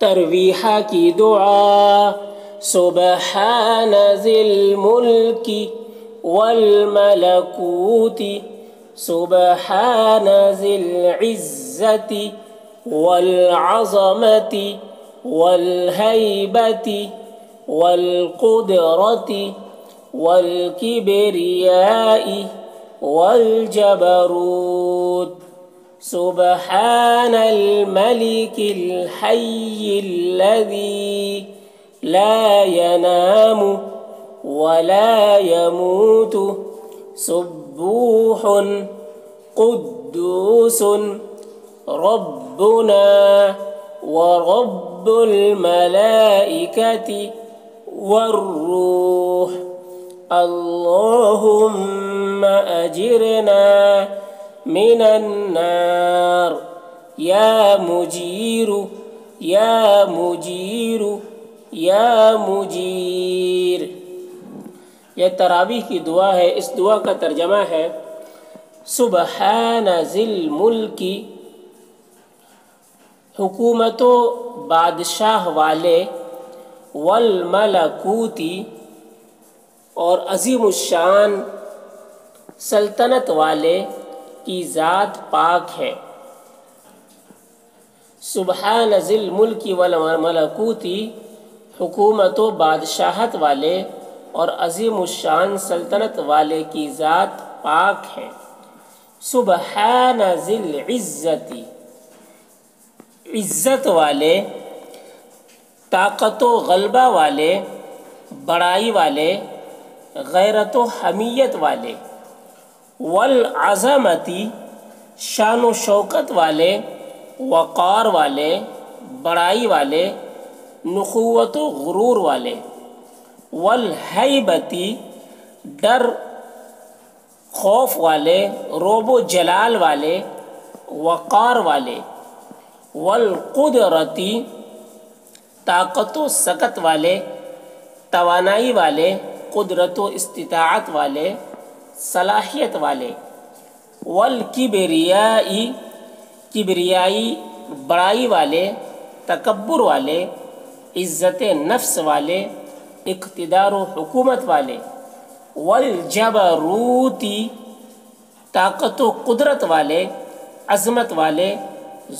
तरवीह की दुआ। सुबहान ज़िल मुल्की वल मलकूती, सुबहान ज़िल इज़्ज़ति वल अज़मति वल हैबति वल कुदरति वल किबरियाई वल जबरूत। सुबहान अल-मलिकिल हय्यिल्लज़ी ला यनामु वला यमूतु, सुब्बूहुन कुद्दूसुन रब्बुना व रब्बुल मलाइकति वर्रूह। अल्लाहुम्मा अजिरना मिनन्नार या मुजीरु या मुजीरु या मुजीर। यह तरावीह की दुआ है। इस दुआ का तर्जमा है सुबहान ज़िल मुल्की, हुकूमतों बादशाह वाले, वल मलकूती और अजीम शान सल्तनत वाले की ज़ात पाक है। सुबहान ज़िल मुल्की वल मलकूती, हुकूमत व बादशाहत वाले और अजीम शान सल्तनत वाले की ज़ात पाक है। सुबहान ज़िल इज़्ज़ति, इज़्ज़त वाले, ताकत व ग़लबा वाले, बड़ाई वाले, गैरत व हमियत वाले, वल अज़मती, शान व शौकत वाले, वक़ार वाले, बड़ाई वाले, नखुवत व गुरूर वाले, वल हैबती, डर खौफ वाले, रोब व जलाल वाले, वक़ार वाले, वल कुदरती, ताकत व सकत वाले, तवानाई वाले, कुदरत व इस्तिताअत वाले, सलाहियत वाले, वल किबरियाई, किबरियाई बड़ाई वाले, तकब्बुर वाले, इज़्ज़त नफ्स वाले, इक़्तिदार व हुकूमत वाले, वल जबरूती, ताकत व कुदरत वाले, अज़मत वाले,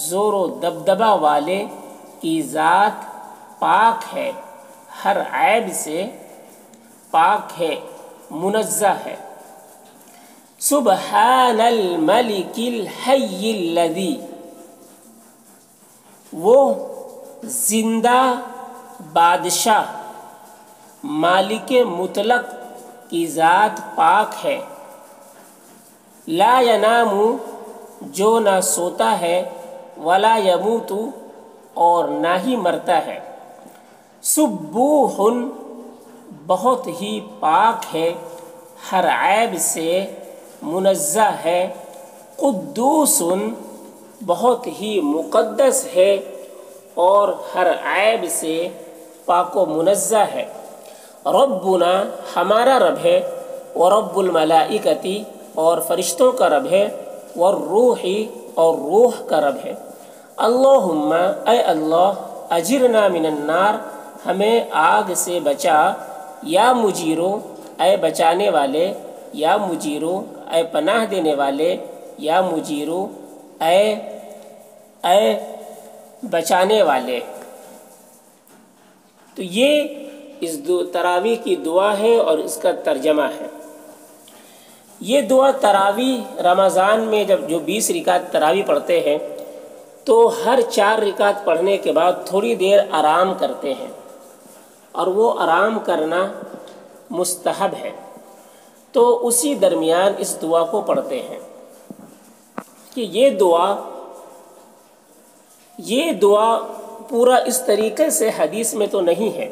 ज़ोर व दबदबा वाले की ज़ात पाक है। हर ऐब से पाक है, मुनज़्ज़ह है। सुबहानल मलिकिल हय्यिल्लज़ी, वो जिंदा बादशाह मालिक मुतलक की ज़ात पाक है। ला यनामु, जो ना सोता है, वला यमूतु, और ना ही मरता है। सुब्बूहुन, बहुत ही पाक है, हर ऐब से मुनज़्ज़ह है। कुद्दूसुन, बहुत ही मुक़द्दस है और हर ऐब से पाक व मुनज़्ज़ह है। रब्बुना, हमारा रब है, व रब्बुल मलाइकती, और फरिश्तों का रब है, व रूही, और रूह का रब है। अल्लाहुम्मा, ऐ अल्लाह, अजिरना मिनन्नार, हमें आग से बचा, या मुजीरो, ऐ बचाने वाले, या मुजीरो, ऐ पनाह देने वाले, या मुजीरो, ऐ बचाने वाले। तो ये इस तरावीह की दुआ है और इसका तर्जमा है। ये दुआ तरावीह रमज़ान में जब जो 20 रिकात तरावीह पढ़ते हैं तो हर 4 रिकात पढ़ने के बाद थोड़ी देर आराम करते हैं, और वो आराम करना मुस्तहब है। तो उसी दरमियान इस दुआ को पढ़ते हैं कि ये दुआ पूरा इस तरीके से हदीस में तो नहीं है,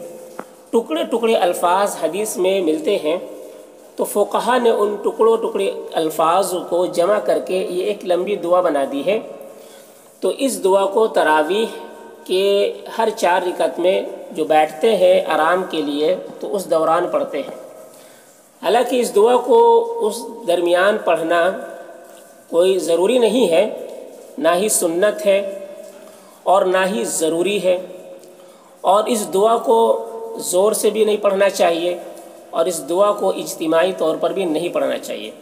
टुकड़े टुकड़े अल्फाज हदीस में मिलते हैं। तो फ़ुक़हा ने उन टुकड़ों टुकड़े अल्फाज को जमा करके ये एक लंबी दुआ बना दी है। तो इस दुआ को तरावीह के हर 4 रिकात में जो बैठते हैं आराम के लिए तो उस दौरान पढ़ते हैं। हालांकि इस दुआ को उस दरमियान पढ़ना कोई ज़रूरी नहीं है, ना ही सुन्नत है और ना ही ज़रूरी है। और इस दुआ को ज़ोर से भी नहीं पढ़ना चाहिए और इस दुआ को इज्तिमाई तौर पर भी नहीं पढ़ना चाहिए,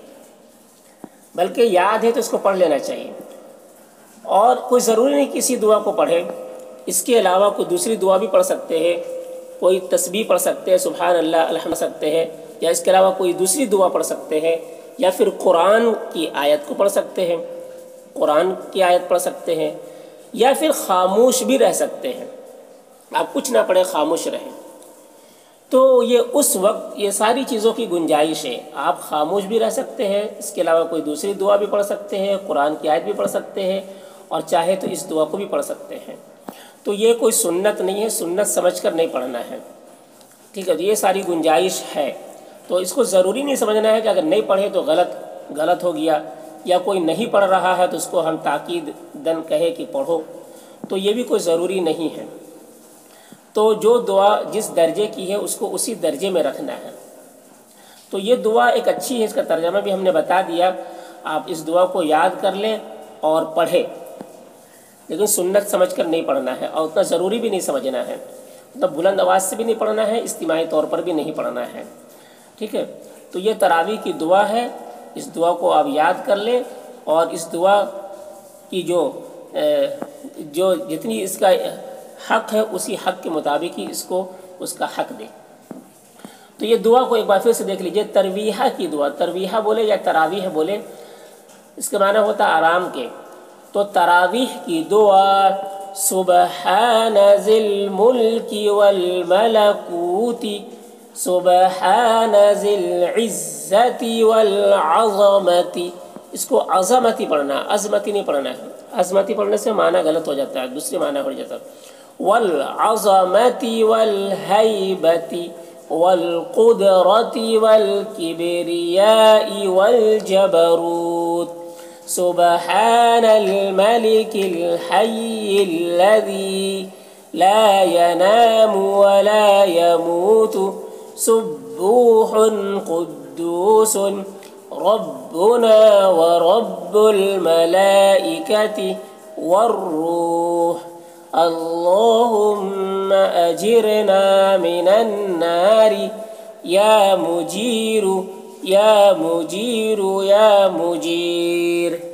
बल्कि याद है तो इसको पढ़ लेना चाहिए। और कोई ज़रूरी नहीं किसी दुआ को पढ़े, इसके अलावा कोई दूसरी दुआ भी पढ़ सकते हैं, कोई तस्बीह पढ़ सकते हैं, सुभान अल्लाह अल्हम्द सकते हैं, या इसके अलावा कोई दूसरी दुआ पढ़ सकते हैं, या फिर कुरान की आयत को पढ़ सकते हैं, कुरान की आयत पढ़ सकते हैं, या फिर खामोश भी रह सकते हैं। आप कुछ ना पढ़े, खामोश रहें, तो ये उस वक्त ये सारी चीज़ों की गुंजाइश है। आप खामोश भी रह सकते हैं, इसके अलावा कोई दूसरी दुआ भी पढ़ सकते हैं, कुरान की आयत भी पढ़ सकते हैं, और चाहे तो इस दुआ को भी पढ़ सकते हैं। तो ये कोई सुन्नत नहीं है, सुन्नत समझकर नहीं पढ़ना है, ठीक है। ये सारी गुंजाइश है, तो इसको ज़रूरी नहीं समझना है कि अगर नहीं पढ़े तो गलत हो गया, या कोई नहीं पढ़ रहा है तो उसको हम ताकीद दन कहे कि पढ़ो, तो ये भी कोई ज़रूरी नहीं है। तो जो दुआ जिस दर्जे की है उसको उसी दर्जे में रखना है। तो ये दुआ एक अच्छी है, इसका तर्जमा भी हमने बता दिया। आप इस दुआ को याद कर लें और पढ़ें, लेकिन सुन्नत समझकर नहीं पढ़ना है, और उतना ज़रूरी भी नहीं समझना है, उतना बुलंद आवाज़ से भी नहीं पढ़ना है, इज्तिमाई तौर पर भी नहीं पढ़ना है, ठीक है। तो ये तरावी की दुआ है, इस दुआ को आप याद कर लें, और इस दुआ की जो जितनी इसका हक़ है उसी हक़ के मुताबिक ही इसको उसका हक़ दें। तो ये दुआ को एक बार फिर से देख लीजिए, तरवीहा की दुआ, तरवीहा बोले या तरावीह बोले, इसका माना होता आराम के। तो तरावीह की दुआ, सुबहान जिल मुल्की वल मलकूती, सुबहान जिल इज्जती वल अज़मती, इसको अज़मती पढ़ना, अज़मती नहीं पढ़ना है। अज़मती पढ़ने से माना गलत हो जाता है, दूसरे माना हो जाता है। वल अज़मती वल हैबती वल कुदरती वल किबरियाई वल जबरूत, सुबहान अल-मलिकिल हय्यिल लज़ी ला यनामु वला यमूतु, सुब्बूहुन कुद्दूसुन रब्बुना व रब्बुल मलाइकति वर्रूह, अल्लाहुम्मा अजिरना मिनन नारी या मुजीरु या मुजीर।